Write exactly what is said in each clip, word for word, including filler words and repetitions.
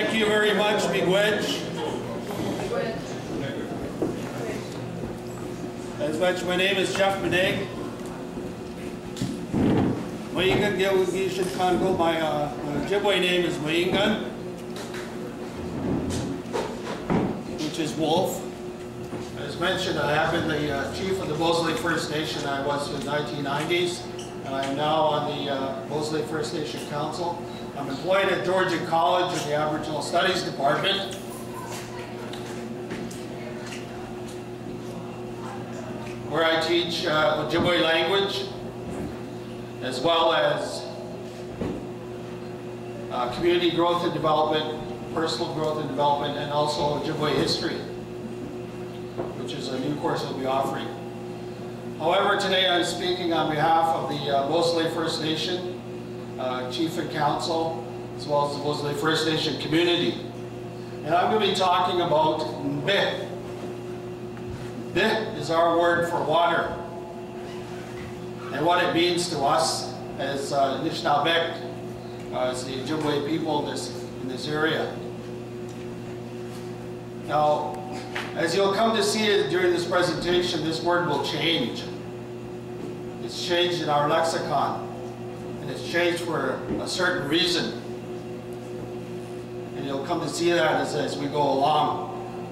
Thank you very much, Miigwech. That's much. My name is Jeff Monague. Weingan, you should Congo. My uh, Ojibwe name is Weingan, which is wolf. As mentioned, I have been the uh, chief of the Mosley First Nation. I was in the nineteen nineties, and I am now on the uh, Mosley First Nation Council. I'm employed at Georgian College in the Aboriginal Studies Department. Where I teach uh, Ojibwe language, as well as uh, community growth and development, personal growth and development, and also Ojibwe history, which is a new course we'll be offering. However, today I'm speaking on behalf of the uh, Mosley First Nation, Uh, Chief and Council, as well as the Mosley First Nation community. And I'm going to be talking about Nbih. Nbih is our word for water and what it means to us as uh, Nishnaabek, uh, as the Ojibwe people in this, in this area. Now, as you'll come to see it during this presentation, this word will change. It's changed in our lexicon. It's changed for a certain reason, and you'll come to see that as, as we go along.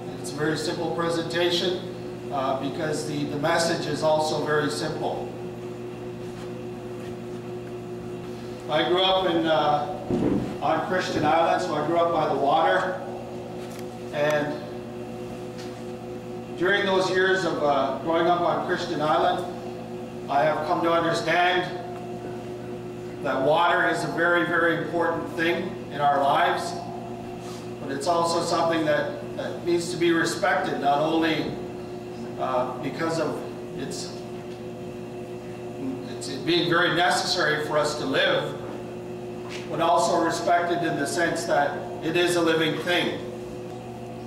And it's a very simple presentation uh, because the, the message is also very simple. I grew up in, uh, on Christian Island, so I grew up by the water, and during those years of uh, growing up on Christian Island, I have come to understand that water is a very, very important thing in our lives, but it's also something that, that needs to be respected, not only uh, because of its, its being very necessary for us to live, but also respected in the sense that it is a living thing.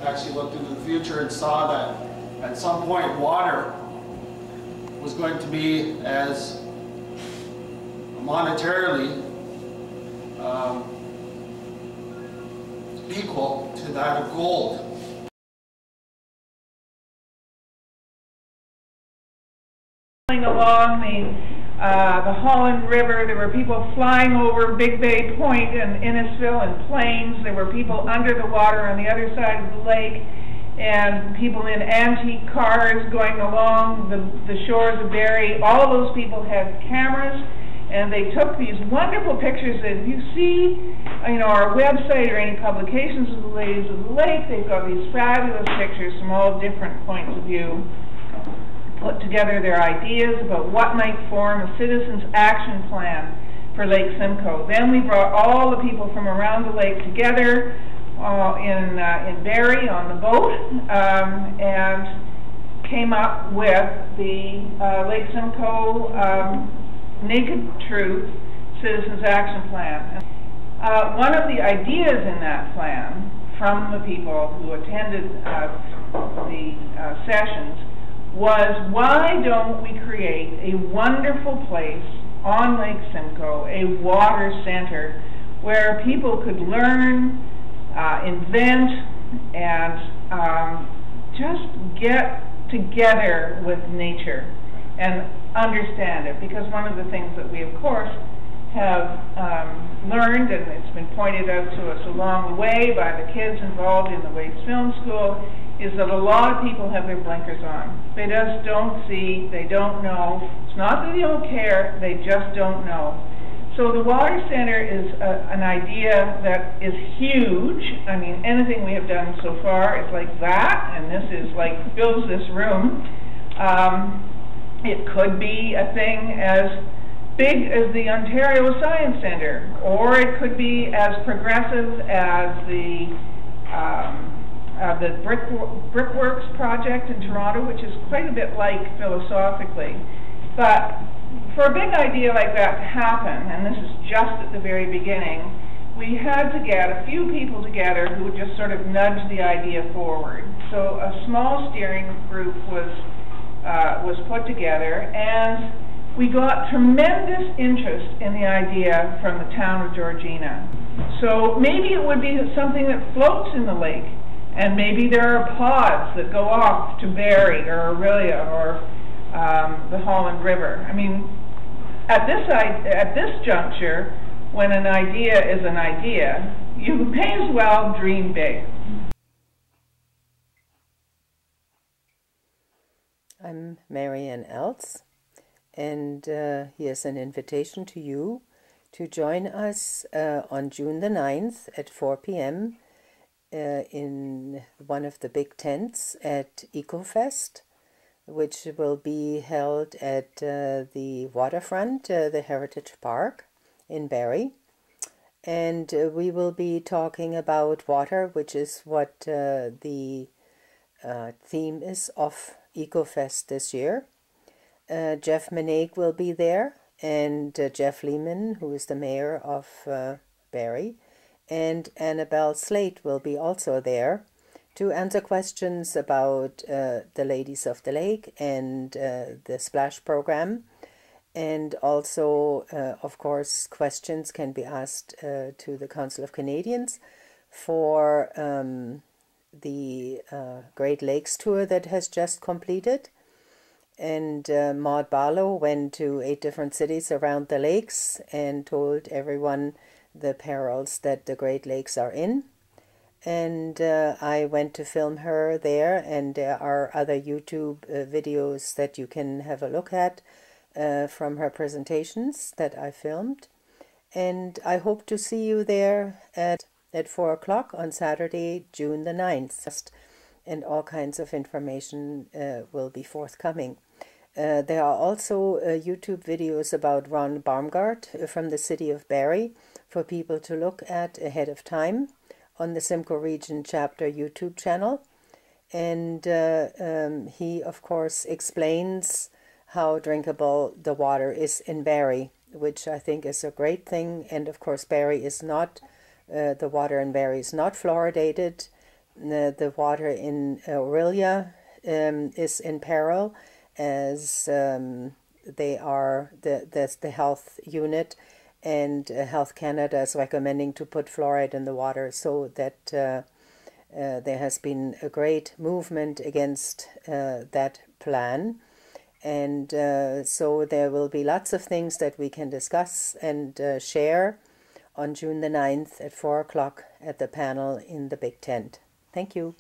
I actually looked into the future and saw that at some point water was going to be as monetarily um, equal to that of gold. Along the, uh, the Holland River, there were people flying over Big Bay Point and Innisfil and Plains. There were people under the water on the other side of the lake, and people in antique cars going along the, the shores of Barrie. All of those people had cameras, and they took these wonderful pictures that if you see, you know, our website or any publications of the Ladies of the Lake, they've got these fabulous pictures from all different points of view, put together their ideas about what might form a Citizens Action Plan for Lake Simcoe. Then we brought all the people from around the lake together uh, in, uh, in Barrie on the boat, um, and came up with the uh, Lake Simcoe um, Naked Truth Citizens Action Plan. Uh, one of the ideas in that plan from the people who attended uh, the uh, sessions was, why don't we create a wonderful place on Lake Simcoe, a water center, where people could learn, uh, invent, and um, just get together with nature and understand it, because one of the things that we, of course, have um, learned, and it's been pointed out to us along the way by the kids involved in the Waits Film School, is that a lot of people have their blinkers on. They just don't see, they don't know. It's not that they don't care, they just don't know. So the Water Center is a, an idea that is huge. I mean, anything we have done so far is like that, and this is like, fills this room. Um, It could be a thing as big as the Ontario Science Centre, or it could be as progressive as the, um, uh, the Brick, Brickworks project in Toronto, which is quite a bit like philosophically. But for a big idea like that to happen, and this is just at the very beginning, we had to get a few people together who would just sort of nudge the idea forward. So a small steering group was Uh, was put together, and we got tremendous interest in the idea from the town of Georgina. So maybe it would be something that floats in the lake, and maybe there are pods that go off to Barrie or Orillia or um, the Holland River. I mean, at this, at this juncture, when an idea is an idea, you may as well dream big. I'm Marianne Else, and uh, here's an invitation to you to join us uh, on June the ninth at four p m Uh, in one of the big tents at EcoFest, which will be held at uh, the waterfront, uh, the Heritage Park in Barrie. And uh, we will be talking about water, which is what uh, the uh, theme is of EcoFest this year. Uh, Jeff Monague will be there, and uh, Jeff Lehman, who is the mayor of uh, Barrie, and Annabel Slaight will be also there to answer questions about uh, the Ladies of the Lake and uh, the Splash program. And also, uh, of course, questions can be asked uh, to the Council of Canadians for um, the uh, Great Lakes tour that has just completed. And uh, Maude Barlow went to eight different cities around the lakes and told everyone the perils that the Great Lakes are in. And uh, I went to film her there, and there are other YouTube uh, videos that you can have a look at uh, from her presentations that I filmed. And I hope to see you there at, at four o'clock on Saturday, June the ninth. And all kinds of information uh, will be forthcoming. Uh, there are also uh, YouTube videos about Ron Baumgart from the city of Barrie for people to look at ahead of time on the Simcoe Region Chapter YouTube channel. And uh, um, he, of course, explains how drinkable the water is in Barrie, which I think is a great thing. And, of course, Barrie is not, uh, the water in Barrie is not fluoridated. The, the water in Orillia um, is in peril, as um, they are, the, that's the health unit, and uh, Health Canada is recommending to put fluoride in the water, so that uh, uh, there has been a great movement against uh, that plan. And uh, so there will be lots of things that we can discuss and uh, share on June the ninth at four o'clock at the panel in the big tent. Thank you.